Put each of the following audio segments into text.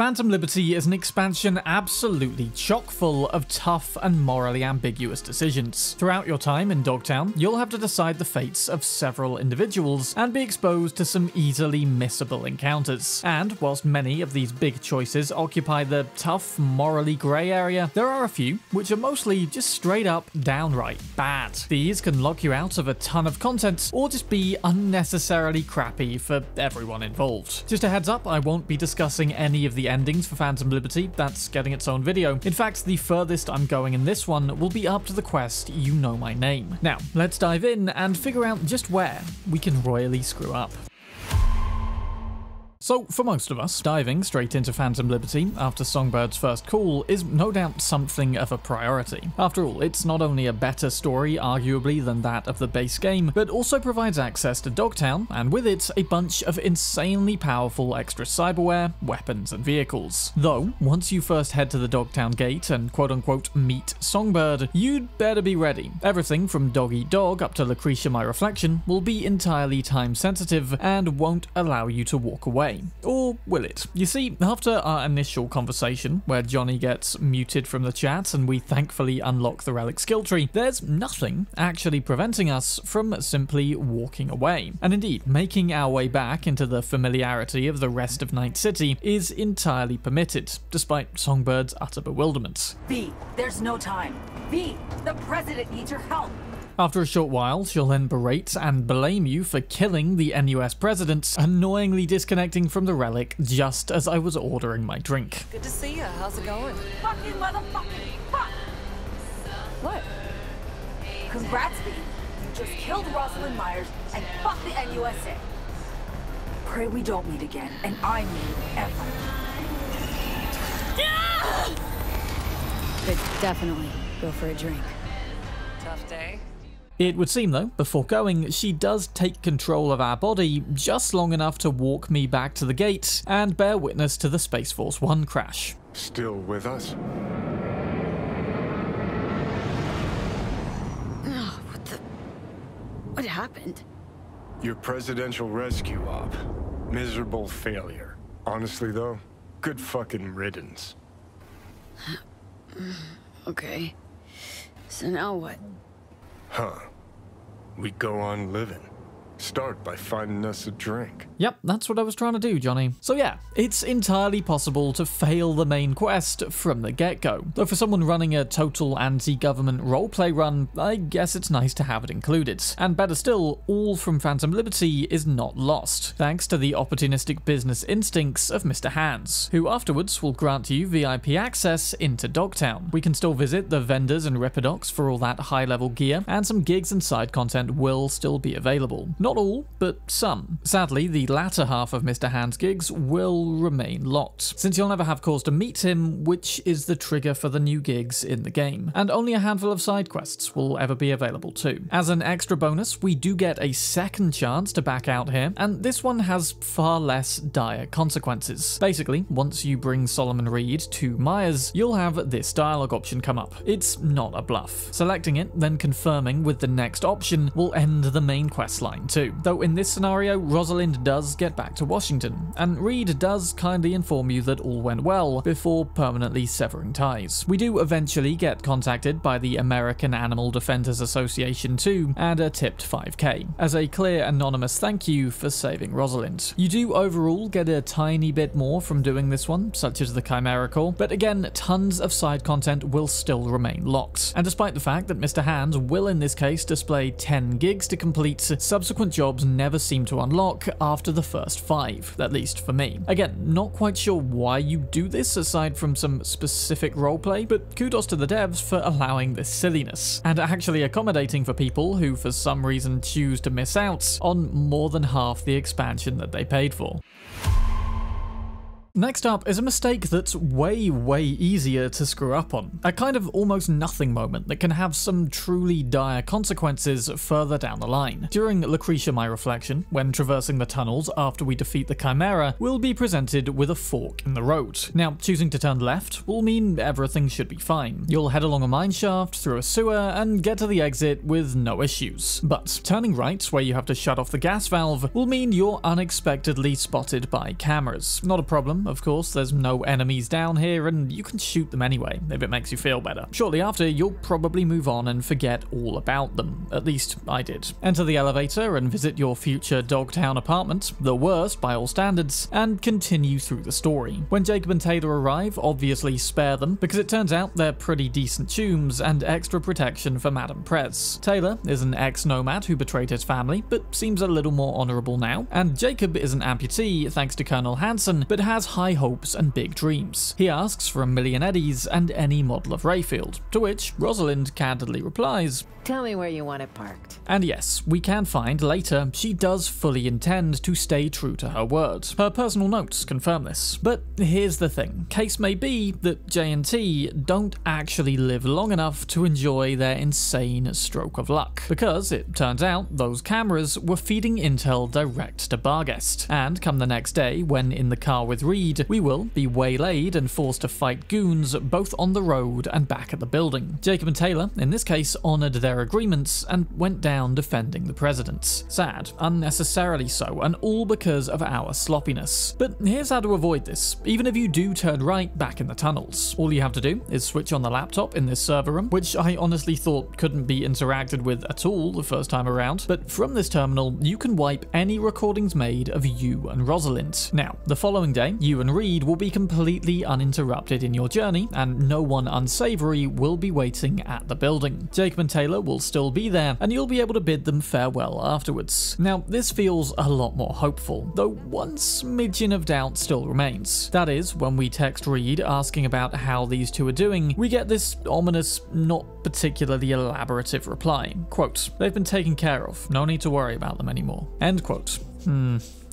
Phantom Liberty is an expansion absolutely chock full of tough and morally ambiguous decisions. Throughout your time in Dogtown, you'll have to decide the fates of several individuals and be exposed to some easily missable encounters. And whilst many of these big choices occupy the tough, morally grey area, there are a few which are mostly just straight up, downright bad. These can lock you out of a ton of content or just be unnecessarily crappy for everyone involved. Just a heads up, I won't be discussing any of the endings for Phantom Liberty, that's getting its own video. In fact, the furthest I'm going in this one will be up to the quest You Know My Name. Now, let's dive in and figure out just where we can royally screw up. So, for most of us, diving straight into Phantom Liberty after Songbird's first call is no doubt something of a priority. After all, it's not only a better story, arguably, than that of the base game, but also provides access to Dogtown, and with it, a bunch of insanely powerful extra cyberware, weapons, and vehicles. Though, once you first head to the Dogtown gate and quote-unquote meet Songbird, you'd better be ready. Everything from Dog Eat Dog up to Lucretia My Reflection will be entirely time-sensitive and won't allow you to walk away. Or will it? You see, after our initial conversation, where Johnny gets muted from the chat and we thankfully unlock the relic skill tree, there's nothing actually preventing us from simply walking away. And indeed, making our way back into the familiarity of the rest of Night City is entirely permitted, despite Songbird's utter bewilderment. V, there's no time. V, the president needs your help. After a short while, she'll then berate and blame you for killing the N.U.S. president, annoyingly disconnecting from the relic just as I was ordering my drink. Good to see you. How's it going? Fucking motherfucking fuck! What? Congrats, B. You just killed Rosalind Myers and fucked the N.U.S.A. Pray we don't meet again, and I mean ever. Yeah! Could definitely go for a drink. Tough day. It would seem though, before going, she does take control of our body just long enough to walk me back to the gate and bear witness to the Space Force One crash. Still with us? Oh, what happened? Your presidential rescue op. Miserable failure. Honestly though, good fucking riddance. Okay. So now what? Huh. We go on living. Start by finding us a drink. Yep, that's what I was trying to do, Johnny. So yeah, it's entirely possible to fail the main quest from the get-go. Though for someone running a total anti-government roleplay run, I guess it's nice to have it included. And better still, all from Phantom Liberty is not lost, thanks to the opportunistic business instincts of Mr. Hands, who afterwards will grant you VIP access into Dogtown. We can still visit the vendors and Repidocs for all that high-level gear, and some gigs and side content will still be available. Not all, but some. Sadly, the latter half of Mr. Hand's gigs will remain locked, since you'll never have cause to meet him, which is the trigger for the new gigs in the game, and only a handful of side quests will ever be available too. As an extra bonus, we do get a second chance to back out here, and this one has far less dire consequences. Basically, once you bring Solomon Reed to Myers, you'll have this dialogue option come up. It's not a bluff. Selecting it, then confirming with the next option, will end the main quest line too. Though in this scenario, Rosalind does get back to Washington, and Reed does kindly inform you that all went well before permanently severing ties. We do eventually get contacted by the American Animal Defenders Association too, and are tipped 5k, as a clear anonymous thank you for saving Rosalind. You do overall get a tiny bit more from doing this one, such as the Chimeracore, but again, tons of side content will still remain locked. And despite the fact that Mr. Hands will in this case display 10 gigs to complete, subsequent jobs never seem to unlock after the first 5, at least for me. Again, not quite sure why you do this aside from some specific roleplay, but kudos to the devs for allowing this silliness, and actually accommodating for people who for some reason choose to miss out on more than half the expansion that they paid for. Next up is a mistake that's way easier to screw up on. A kind of almost nothing moment that can have some truly dire consequences further down the line. During Lucretia My Reflection, when traversing the tunnels after we defeat the Chimera, we'll be presented with a fork in the road. Now, choosing to turn left will mean everything should be fine. You'll head along a mine shaft, through a sewer, and get to the exit with no issues. But turning right, where you have to shut off the gas valve, will mean you're unexpectedly spotted by cameras. Not a problem, them, of course. There's no enemies down here, and you can shoot them anyway, if it makes you feel better. Shortly after, you'll probably move on and forget all about them. At least, I did. Enter the elevator and visit your future Dogtown apartment, the worst by all standards, and continue through the story. When Jacob and Taylor arrive, obviously spare them, because it turns out they're pretty decent tombs and extra protection for Madame Prez. Taylor is an ex-nomad who betrayed his family, but seems a little more honorable now, and Jacob is an amputee thanks to Colonel Hansen, but has high hopes and big dreams. He asks for $1 million eddies and any model of Rayfield, to which Rosalind candidly replies, "Tell me where you want it parked." And yes, we can find later, she does fully intend to stay true to her word. Her personal notes confirm this. But here's the thing, case may be that J&T don't actually live long enough to enjoy their insane stroke of luck, because it turns out those cameras were feeding intel direct to Barghest, and come the next day when in the car with Reed, we will be waylaid and forced to fight goons both on the road and back at the building. Jacob and Taylor, in this case, honoured their agreements and went down defending the presidents. Sad, unnecessarily so, and all because of our sloppiness. But here's how to avoid this, even if you do turn right back in the tunnels. All you have to do is switch on the laptop in this server room, which I honestly thought couldn't be interacted with at all the first time around, but from this terminal, you can wipe any recordings made of you and Rosalind. Now, the following day, you and Reed will be completely uninterrupted in your journey, and no one unsavory will be waiting at the building. Jacob and Taylor will still be there, and you'll be able to bid them farewell afterwards. Now, this feels a lot more hopeful, though one smidgen of doubt still remains. That is, when we text Reed asking about how these two are doing, we get this ominous, not particularly elaborative reply. Quote, "They've been taken care of, no need to worry about them anymore." End quote.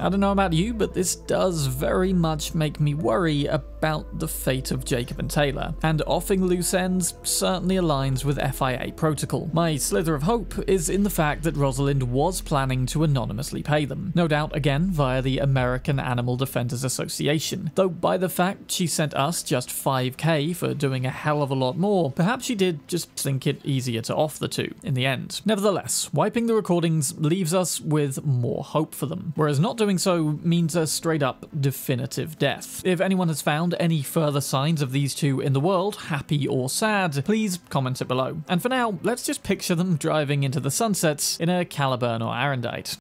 I don't know about you, but this does very much make me worry about the fate of Jacob and Taylor, and offing loose ends certainly aligns with FIA protocol. My slither of hope is in the fact that Rosalind was planning to anonymously pay them, no doubt again via the American Animal Defenders Association, though by the fact she sent us just $5K for doing a hell of a lot more, perhaps she did just think it easier to off the two in the end. Nevertheless, wiping the recordings leaves us with more hope for them, whereas not doing so means a straight up definitive death. If anyone has found any further signs of these two in the world, happy or sad, please comment it below. And for now, let's just picture them driving into the sunsets in a Caliburn or Arundite.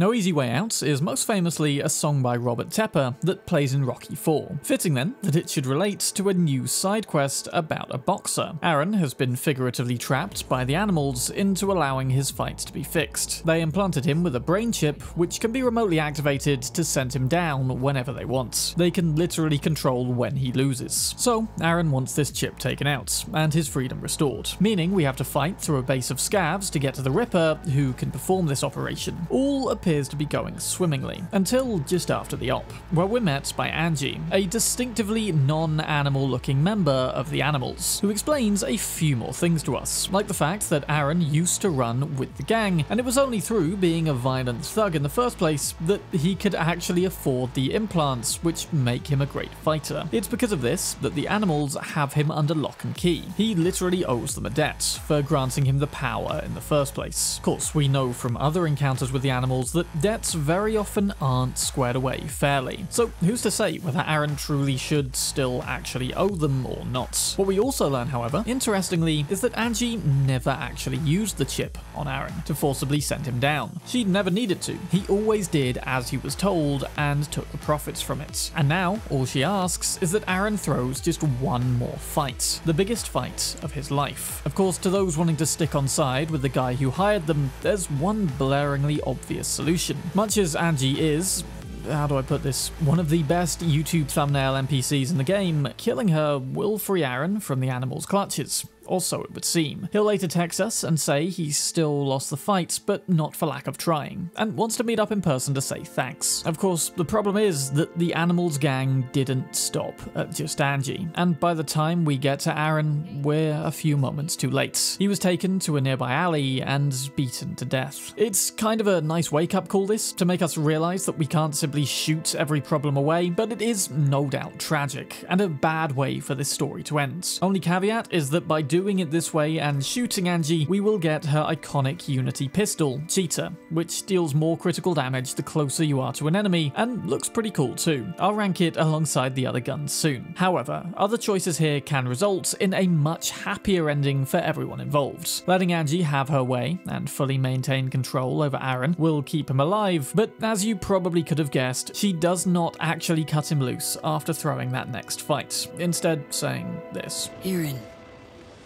No Easy Way Out is most famously a song by Robert Tepper that plays in Rocky IV. Fitting then that it should relate to a new side quest about a boxer. Aaron has been figuratively trapped by the animals into allowing his fights to be fixed. They implanted him with a brain chip which can be remotely activated to send him down whenever they want. They can literally control when he loses. So Aaron wants this chip taken out and his freedom restored, meaning we have to fight through a base of Scavs to get to the Ripper who can perform this operation. All appears to be going swimmingly, until just after the op, where we're met by Angie, a distinctively non-animal looking member of the animals, who explains a few more things to us, like the fact that Aaron used to run with the gang, and it was only through being a violent thug in the first place that he could actually afford the implants, which make him a great fighter. It's because of this that the animals have him under lock and key. He literally owes them a debt for granting him the power in the first place. Of course, we know from other encounters with the animals that debts very often aren't squared away fairly, so who's to say whether Aaron truly should still actually owe them or not? What we also learn, however, interestingly, is that Angie never actually used the chip on Aaron to forcibly send him down. She never needed to, he always did as he was told and took the profits from it. And now all she asks is that Aaron throws just one more fight, the biggest fight of his life. Of course, to those wanting to stick on side with the guy who hired them, there's one blaringly obvious solution. Much as Angie is, how do I put this, one of the best YouTube thumbnail NPCs in the game, killing her will free Aaron from the animal's clutches. Or so it would seem. He'll later text us and say he's still lost the fight, but not for lack of trying, and wants to meet up in person to say thanks. Of course, the problem is that the animals gang didn't stop at just Angie, and by the time we get to Aaron, we're a few moments too late. He was taken to a nearby alley and beaten to death. It's kind of a nice wake-up call this, to make us realise that we can't simply shoot every problem away, but it is no doubt tragic, and a bad way for this story to end. Only caveat is that by doing doing it this way and shooting Angie, we will get her iconic Unity pistol, Cheetah, which deals more critical damage the closer you are to an enemy, and looks pretty cool too. I'll rank it alongside the other guns soon. However, other choices here can result in a much happier ending for everyone involved. Letting Angie have her way and fully maintain control over Aaron will keep him alive, but as you probably could have guessed, she does not actually cut him loose after throwing that next fight, instead saying this. Aaron,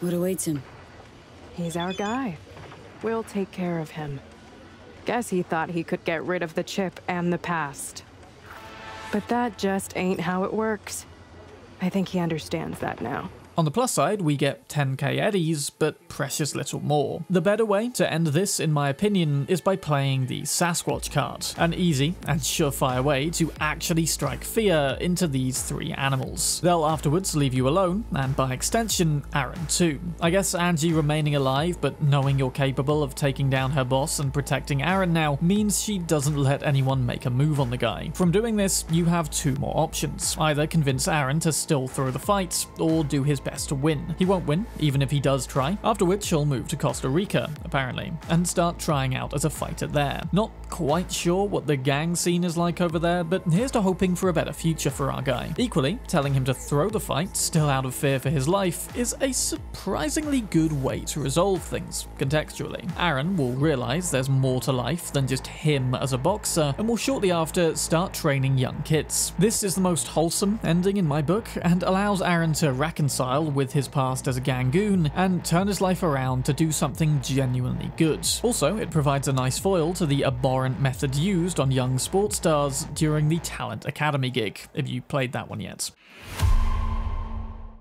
what awaits him? He's our guy. We'll take care of him. Guess he thought he could get rid of the chip and the past. But that just ain't how it works. I think he understands that now. On the plus side, we get 10k eddies, but precious little more. The better way to end this, in my opinion, is by playing the Sasquatch card, an easy and surefire way to actually strike fear into these three animals. They'll afterwards leave you alone, and by extension, Aaron too. I guess Angie remaining alive, but knowing you're capable of taking down her boss and protecting Aaron now, means she doesn't let anyone make a move on the guy. From doing this, you have two more options. Either convince Aaron to still throw the fight, or do his best to win. He won't win, even if he does try, after which he'll move to Costa Rica, apparently, and start trying out as a fighter there. Not quite sure what the gang scene is like over there, but here's to hoping for a better future for our guy. Equally, telling him to throw the fight, still out of fear for his life, is a surprisingly good way to resolve things, contextually. Aaron will realize there's more to life than just him as a boxer, and will shortly after start training young kids. This is the most wholesome ending in my book, and allows Aaron to reconcile with his past as a gangoon and turn his life around to do something genuinely good. Also, it provides a nice foil to the abhorrent method used on young sports stars during the Talent Academy gig, if you played that one yet.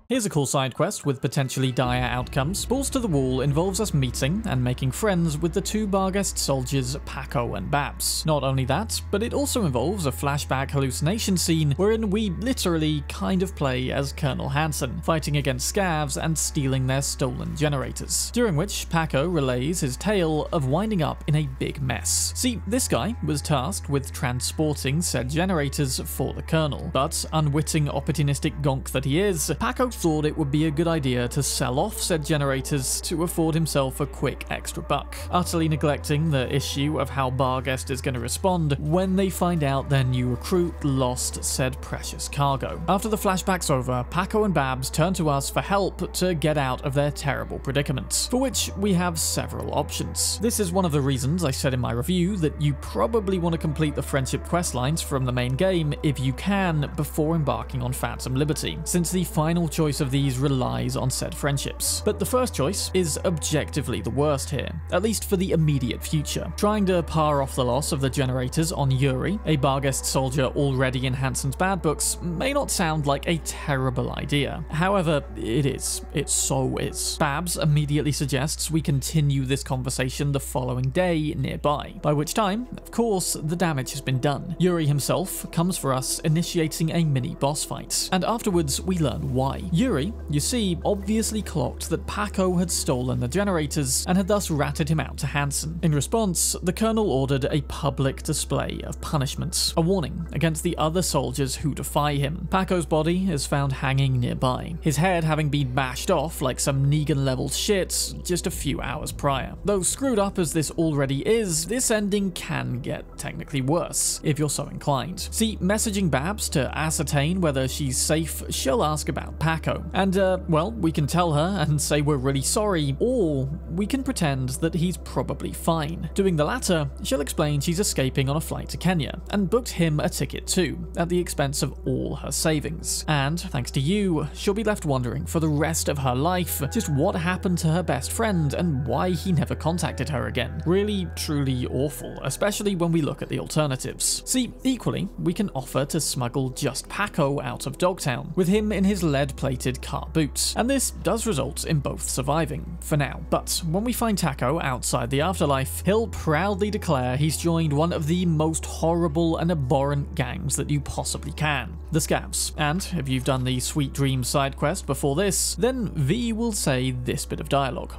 Here's a cool side quest with potentially dire outcomes. Balls to the Wall involves us meeting and making friends with the two Barghest soldiers, Paco and Babs. Not only that, but it also involves a flashback hallucination scene wherein we literally kind of play as Colonel Hansen, fighting against Scavs and stealing their stolen generators, during which Paco relays his tale of winding up in a big mess. See, this guy was tasked with transporting said generators for the Colonel, but unwitting opportunistic gonk that he is, Paco thought it would be a good idea to sell off said generators to afford himself a quick extra buck, utterly neglecting the issue of how Barghest is going to respond when they find out their new recruit lost said precious cargo. After the flashback's over, Paco and Babs turn to us for help to get out of their terrible predicaments, for which we have several options. This is one of the reasons I said in my review that you probably want to complete the friendship quest lines from the main game if you can before embarking on Phantom Liberty, since the final choice of these relies on said friendships. But the first choice is objectively the worst here, at least for the immediate future. Trying to par off the loss of the generators on Yuri, a Barghest soldier already in Hansen's bad books, may not sound like a terrible idea. However, it is. It so is. Babs immediately suggests we continue this conversation the following day nearby, by which time, of course, the damage has been done. Yuri himself comes for us, initiating a mini boss fight, and afterwards we learn why. Yuri, you see, obviously clocked that Paco had stolen the generators and had thus ratted him out to Hansen. In response, the Colonel ordered a public display of punishments, a warning against the other soldiers who defy him. Paco's body is found hanging nearby, his head having been bashed off like some Negan-level shit just a few hours prior. Though screwed up as this already is, this ending can get technically worse, if you're so inclined. See, messaging Babs to ascertain whether she's safe, she'll ask about Paco. And, well, we can tell her and say we're really sorry, or we can pretend that he's probably fine. Doing the latter, she'll explain she's escaping on a flight to Kenya, and booked him a ticket too, at the expense of all her savings. And, thanks to you, she'll be left wondering for the rest of her life just what happened to her best friend and why he never contacted her again. Really, truly awful, especially when we look at the alternatives. See, equally, we can offer to smuggle just Paco out of Dogtown, with him in his lead-plated car boots, and this does result in both surviving, for now. But when we find Taco outside the afterlife, he'll proudly declare he's joined one of the most horrible and abhorrent gangs that you possibly can, the Scavs. And if you've done the Sweet Dream side quest before this, then V will say this bit of dialogue.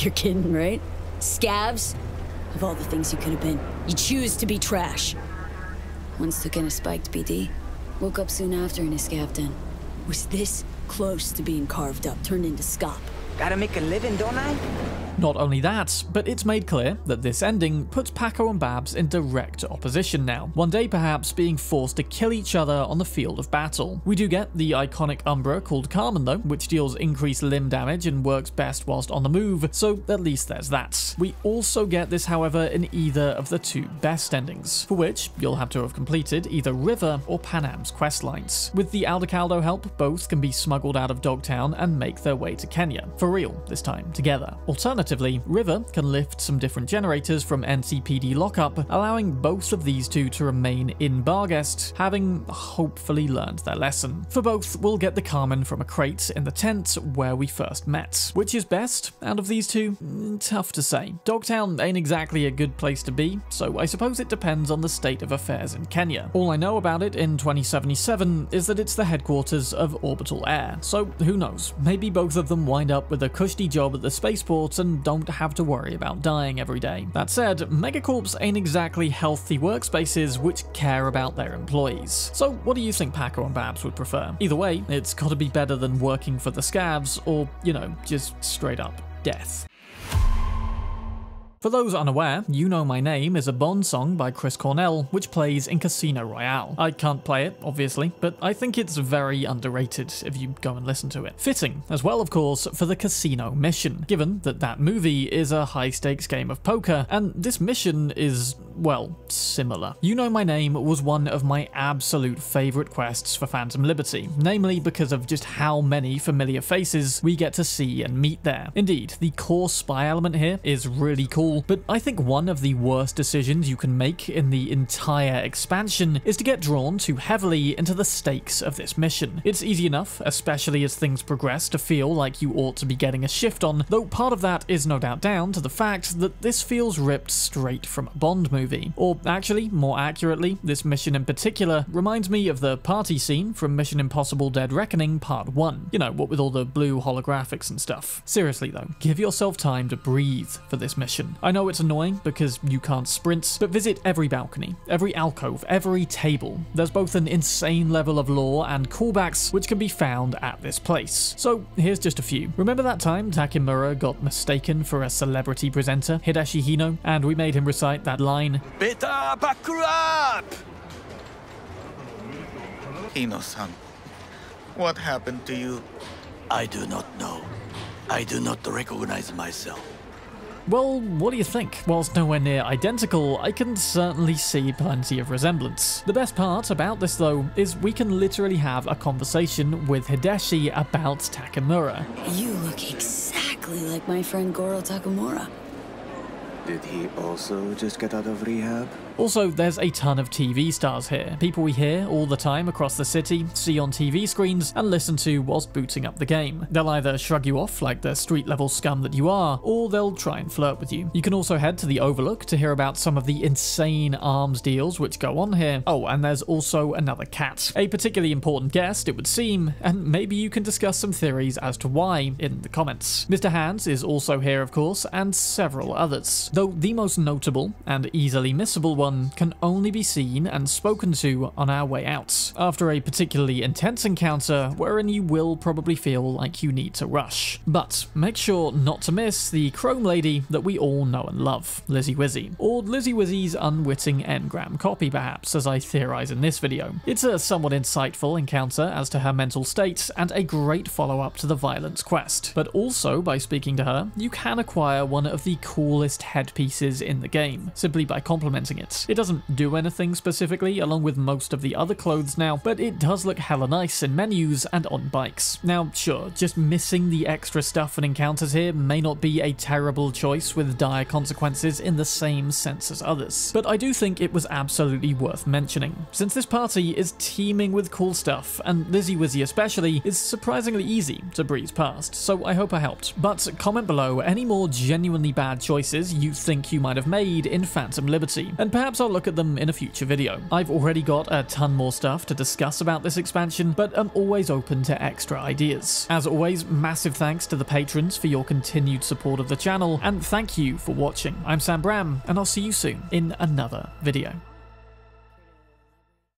You're kidding, right? Scavs? Of all the things you could have been, you choose to be trash. Once took in a spiked BD, woke up soon after in a scav den. Was this close to being carved up, turned into scop. Gotta make a living, don't I? Not only that, but it's made clear that this ending puts Paco and Babs in direct opposition now, one day perhaps being forced to kill each other on the field of battle. We do get the iconic Umbra called Carmen though, which deals increased limb damage and works best whilst on the move, so at least there's that. We also get this however in either of the two best endings, for which you'll have to have completed either River or Pan Am's questlines. With the Aldecaldo help, both can be smuggled out of Dogtown and make their way to Kenya, for real this time, together. Alternatively, River can lift some different generators from NCPD lockup, allowing both of these two to remain in Barghest, having hopefully learned their lesson. For both, we'll get the Carmen from a crate in the tent where we first met. Which is best out of these two? Tough to say. Dogtown ain't exactly a good place to be, so I suppose it depends on the state of affairs in Kenya. All I know about it in 2077 is that it's the headquarters of Orbital Air, so who knows, maybe both of them wind up with a cushy job at the spaceport and don't have to worry about dying every day. That said, megacorps ain't exactly healthy workspaces which care about their employees. So what do you think Paco and Babs would prefer? Either way, it's gotta be better than working for the Scavs or, you know, just straight up death. For those unaware, You Know My Name is a Bond song by Chris Cornell, which plays in Casino Royale. I can't play it, obviously, but I think it's very underrated if you go and listen to it. Fitting, as well of course, for the casino mission, given that that movie is a high-stakes game of poker, and this mission is, well, similar. You Know My Name was one of my absolute favourite quests for Phantom Liberty, namely because of just how many familiar faces we get to see and meet there. Indeed, the core spy element here is really cool, but I think one of the worst decisions you can make in the entire expansion is to get drawn too heavily into the stakes of this mission. It's easy enough, especially as things progress, to feel like you ought to be getting a shift on, though part of that is no doubt down to the fact that this feels ripped straight from a Bond movie. Or actually, more accurately, this mission in particular reminds me of the party scene from Mission Impossible Dead Reckoning Part 1. You know, what with all the blue holographics and stuff. Seriously though, give yourself time to breathe for this mission. I know it's annoying because you can't sprint, but visit every balcony, every alcove, every table. There's both an insane level of lore and callbacks which can be found at this place. So here's just a few. Remember that time Takemura got mistaken for a celebrity presenter, Hideshi Hino, and we made him recite that line, "Beta Bakurap!" Hino-san, what happened to you? I do not know. I do not recognize myself. Well, what do you think? Whilst nowhere near identical, I can certainly see plenty of resemblance. The best part about this though is we can literally have a conversation with Hideshi about Takemura. You look exactly like my friend Goro Takemura. Did he also just get out of rehab? Also, there's a ton of TV stars here, people we hear all the time across the city, see on TV screens, and listen to whilst booting up the game. They'll either shrug you off like the street-level scum that you are, or they'll try and flirt with you. You can also head to the Overlook to hear about some of the insane arms deals which go on here. Oh, and there's also another cat. A particularly important guest, it would seem, and maybe you can discuss some theories as to why in the comments. Mr. Hands is also here, of course, and several others, though the most notable and easily missable one can only be seen and spoken to on our way out, after a particularly intense encounter wherein you will probably feel like you need to rush. But make sure not to miss the Chrome Lady that we all know and love, Lizzy Wizzy, or Lizzy Wizzy's unwitting engram copy perhaps, as I theorise in this video. It's a somewhat insightful encounter as to her mental state and a great follow-up to the Violence quest, but also by speaking to her, you can acquire one of the coolest headpieces in the game, simply by complimenting it. It doesn't do anything specifically, along with most of the other clothes now, but it does look hella nice in menus and on bikes. Now sure, just missing the extra stuff and encounters here may not be a terrible choice with dire consequences in the same sense as others, but I do think it was absolutely worth mentioning, since this party is teeming with cool stuff, and Lizzy Wizzy especially is surprisingly easy to breeze past, so I hope I helped. But comment below any more genuinely bad choices you think you might have made in Phantom Liberty, and perhaps I'll look at them in a future video. I've already got a ton more stuff to discuss about this expansion, but I'm always open to extra ideas. As always, massive thanks to the patrons for your continued support of the channel, and thank you for watching. I'm Sam Bram, and I'll see you soon in another video.